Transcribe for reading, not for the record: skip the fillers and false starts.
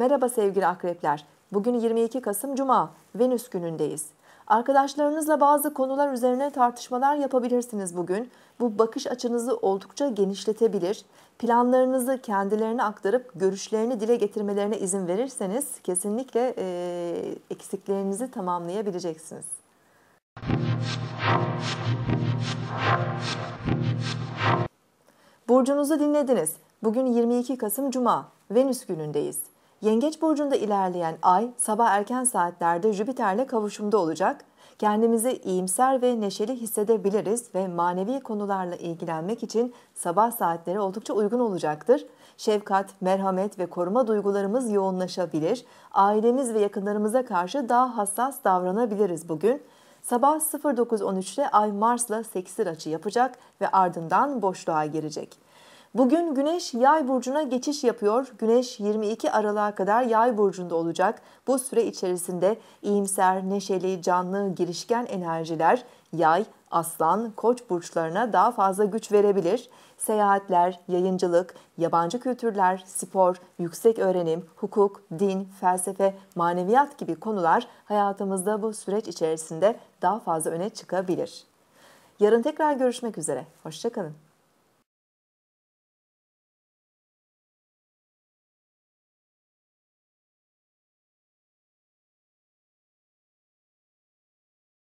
Merhaba sevgili akrepler. Bugün 22 Kasım Cuma, Venüs günündeyiz. Arkadaşlarınızla bazı konular üzerine tartışmalar yapabilirsiniz bugün. Bu bakış açınızı oldukça genişletebilir. Planlarınızı kendilerine aktarıp görüşlerini dile getirmelerine izin verirseniz kesinlikle eksiklerinizi tamamlayabileceksiniz. Burcunuzu dinlediniz. Bugün 22 Kasım Cuma, Venüs günündeyiz. Yengeç burcunda ilerleyen ay sabah erken saatlerde Jüpiter'le kavuşumda olacak. Kendimizi iyimser ve neşeli hissedebiliriz ve manevi konularla ilgilenmek için sabah saatleri oldukça uygun olacaktır. Şefkat, merhamet ve koruma duygularımız yoğunlaşabilir. Ailemiz ve yakınlarımıza karşı daha hassas davranabiliriz bugün. Sabah 09:13'te ay Mars'la sekstil açı yapacak ve ardından boşluğa girecek. Bugün Güneş Yay burcuna geçiş yapıyor. Güneş 22 Aralık'a kadar Yay burcunda olacak. Bu süre içerisinde iyimser, neşeli, canlı, girişken enerjiler Yay, Aslan, Koç burçlarına daha fazla güç verebilir. Seyahatler, yayıncılık, yabancı kültürler, spor, yüksek öğrenim, hukuk, din, felsefe, maneviyat gibi konular hayatımızda bu süreç içerisinde daha fazla öne çıkabilir. Yarın tekrar görüşmek üzere. Hoşça kalın.